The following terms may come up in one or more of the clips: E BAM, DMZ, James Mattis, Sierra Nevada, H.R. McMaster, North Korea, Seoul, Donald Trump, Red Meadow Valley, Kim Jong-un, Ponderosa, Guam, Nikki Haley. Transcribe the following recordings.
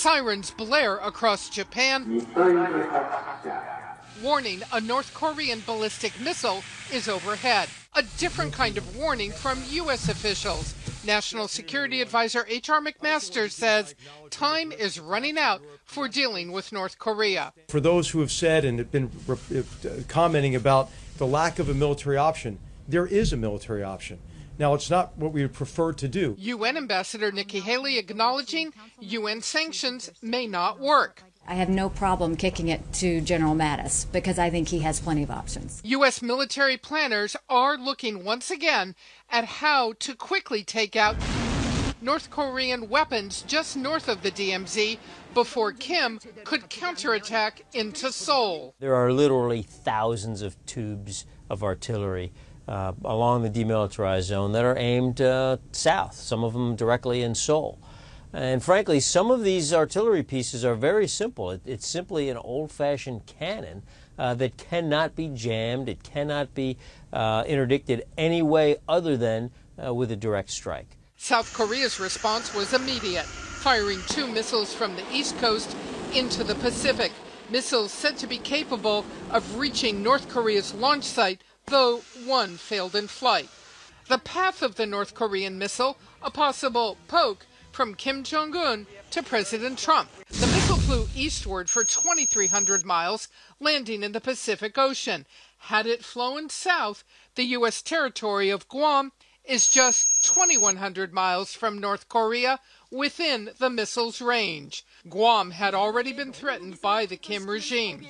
Sirens blare across Japan, warning a North Korean ballistic missile is overhead. A different kind of warning from U.S. officials. National Security Advisor H.R. McMaster says time is running out for dealing with North Korea. For those who have said and have been commenting about the lack of a military option, there is a military option. Now, it's not what we would prefer to do. UN Ambassador Nikki Haley acknowledging UN sanctions may not work. I have no problem kicking it to General Mattis because I think he has plenty of options. U.S. military planners are looking once again at how to quickly take out North Korean weapons just north of the DMZ before Kim could counterattack into Seoul. There are literally thousands of tubes of artillery along the demilitarized zone that are aimed south, some of them directly in Seoul. And frankly, some of these artillery pieces are very simple. It's simply an old-fashioned cannon that cannot be jammed. It cannot be interdicted any way other than with a direct strike. South Korea's response was immediate, firing 2 missiles from the East Coast into the Pacific. Missiles said to be capable of reaching North Korea's launch site, though one failed in flight. The path of the North Korean missile, a possible poke from Kim Jong-un to President Trump. The missile flew eastward for 2,300 miles, landing in the Pacific Ocean. Had it flown south, the U.S. territory of Guam is just 2,100 miles from North Korea, within the missile's range. Guam had already been threatened by the Kim regime.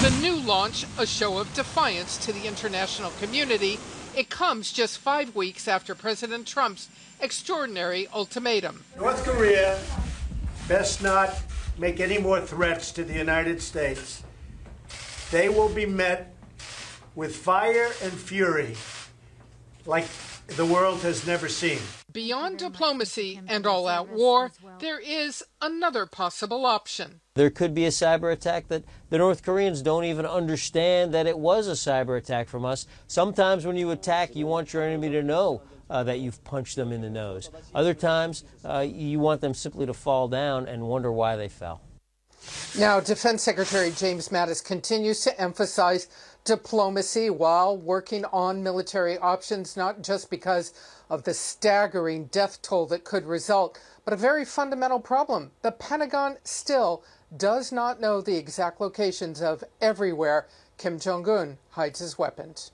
The new launch, a show of defiance to the international community. It comes just 5 weeks after President Trump's extraordinary ultimatum. North Korea best not make any more threats to the United States. They will be met with fire and fury like the world has never seen. Beyond diplomacy and all-out war, there is another possible option. There could be a cyber attack that the North Koreans don't even understand that it was a cyber attack from us. Sometimes when you attack, you want your enemy to know that you've punched them in the nose. Other times, you want them simply to fall down and wonder why they fell. Now, Defense Secretary James Mattis continues to emphasize diplomacy while working on military options, not just because of the staggering death toll that could result, but a very fundamental problem. The Pentagon still does not know the exact locations of everywhere Kim Jong-un hides his weapons.